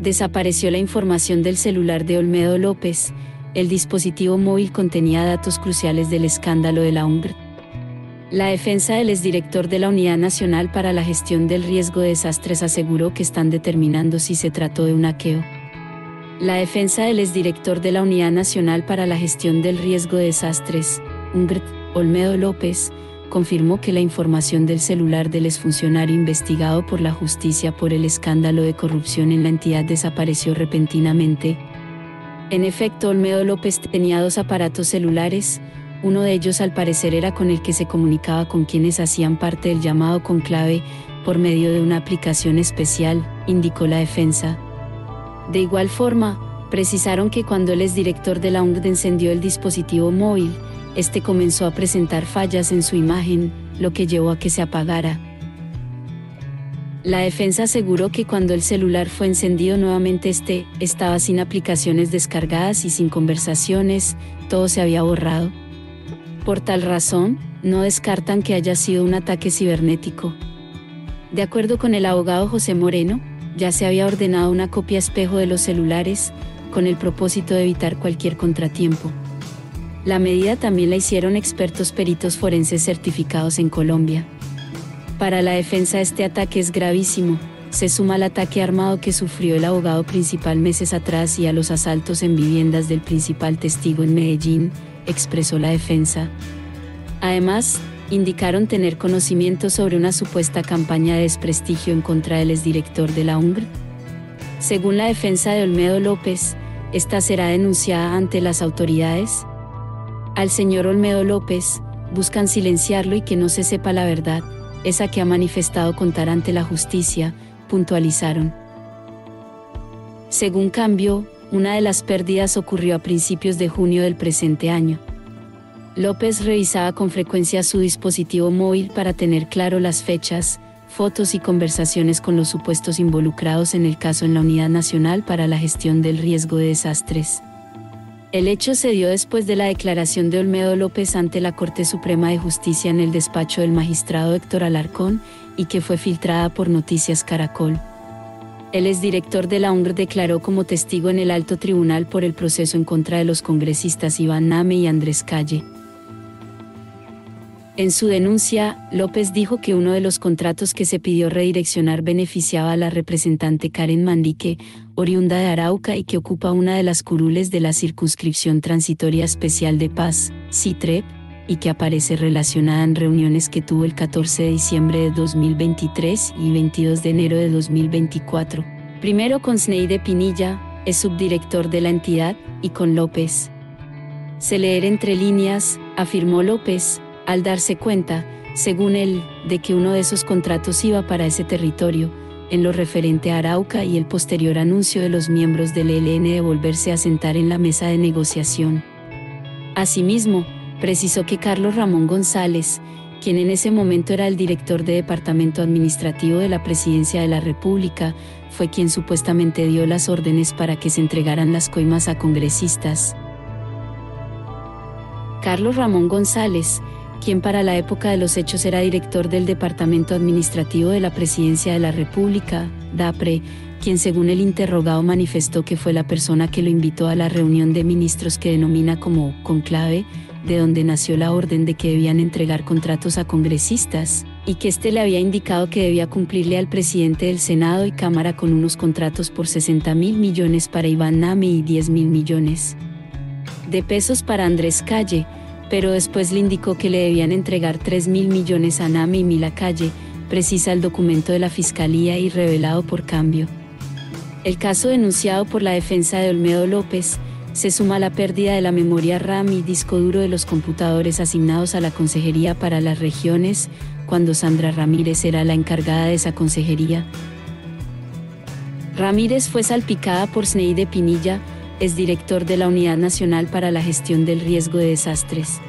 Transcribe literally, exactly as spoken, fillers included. desapareció la información del celular de Olmedo López. El dispositivo móvil contenía datos cruciales del escándalo de la Ungrd. La defensa del exdirector de la Unidad Nacional para la Gestión del Riesgo de Desastres aseguró que están determinando si se trató de un hackeo. La defensa del exdirector de la Unidad Nacional para la Gestión del Riesgo de Desastres, Ungrd, Olmedo López, confirmó que la información del celular del exfuncionario investigado por la justicia por el escándalo de corrupción en la entidad desapareció repentinamente. En efecto, Olmedo López tenía dos aparatos celulares. Uno de ellos al parecer era con el que se comunicaba con quienes hacían parte del llamado conclave, por medio de una aplicación especial, indicó la defensa. De igual forma, precisaron que cuando el exdirector de la Ungrd encendió el dispositivo móvil, este comenzó a presentar fallas en su imagen, lo que llevó a que se apagara. La defensa aseguró que cuando el celular fue encendido nuevamente este, estaba sin aplicaciones descargadas y sin conversaciones, todo se había borrado. Por tal razón, no descartan que haya sido un ataque cibernético. De acuerdo con el abogado José Moreno, ya se había ordenado una copia espejo de los celulares, con el propósito de evitar cualquier contratiempo. La medida también la hicieron expertos peritos forenses certificados en Colombia. Para la defensa este ataque es gravísimo, se suma al ataque armado que sufrió el abogado principal meses atrás y a los asaltos en viviendas del principal testigo en Medellín, expresó la defensa. Además, indicaron tener conocimiento sobre una supuesta campaña de desprestigio en contra del exdirector de la Ungrd. Según la defensa de Olmedo López, esta será denunciada ante las autoridades. Al señor Olmedo López, buscan silenciarlo y que no se sepa la verdad, esa que ha manifestado contar ante la justicia, puntualizaron. Según Cambio, una de las pérdidas ocurrió a principios de junio del presente año. López revisaba con frecuencia su dispositivo móvil para tener claro las fechas, fotos y conversaciones con los supuestos involucrados en el caso en la Unidad Nacional para la Gestión del Riesgo de Desastres. El hecho se dio después de la declaración de Olmedo López ante la Corte Suprema de Justicia en el despacho del magistrado Héctor Alarcón y que fue filtrada por Noticias Caracol. El exdirector de la Ungrd declaró como testigo en el alto tribunal por el proceso en contra de los congresistas Iván Name y Andrés Calle. En su denuncia, López dijo que uno de los contratos que se pidió redireccionar beneficiaba a la representante Karen Mandique, oriunda de Arauca y que ocupa una de las curules de la Circunscripción Transitoria Especial de Paz, CITREP, y que aparece relacionada en reuniones que tuvo el catorce de diciembre de dos mil veintitrés y veintidós de enero de dos mil veinticuatro, primero con Sneyder Pinilla, es subdirector de la entidad, y con López. Se leer entre líneas, afirmó López, al darse cuenta, según él, de que uno de esos contratos iba para ese territorio, en lo referente a Arauca y el posterior anuncio de los miembros del E L N de volverse a sentar en la mesa de negociación. Asimismo, precisó que Carlos Ramón González, quien en ese momento era el director de Departamento Administrativo de la Presidencia de la República, fue quien supuestamente dio las órdenes para que se entregaran las coimas a congresistas. Carlos Ramón González, quien para la época de los hechos era director del Departamento Administrativo de la Presidencia de la República, Dapre, quien según el interrogado manifestó que fue la persona que lo invitó a la reunión de ministros que denomina como conclave, de donde nació la orden de que debían entregar contratos a congresistas, y que éste le había indicado que debía cumplirle al presidente del Senado y Cámara con unos contratos por sesenta mil millones para Iván Name y diez mil millones de pesos para Andrés Calle, pero después le indicó que le debían entregar tres mil millones a Name y mil a Calle, precisa el documento de la Fiscalía y revelado por Cambio. El caso denunciado por la defensa de Olmedo López se suma a la pérdida de la memoria RAM y disco duro de los computadores asignados a la Consejería para las Regiones, cuando Sandra Ramírez era la encargada de esa consejería. Ramírez fue salpicada por Sneyder Pinilla, exdirector de la Unidad Nacional para la Gestión del Riesgo de Desastres.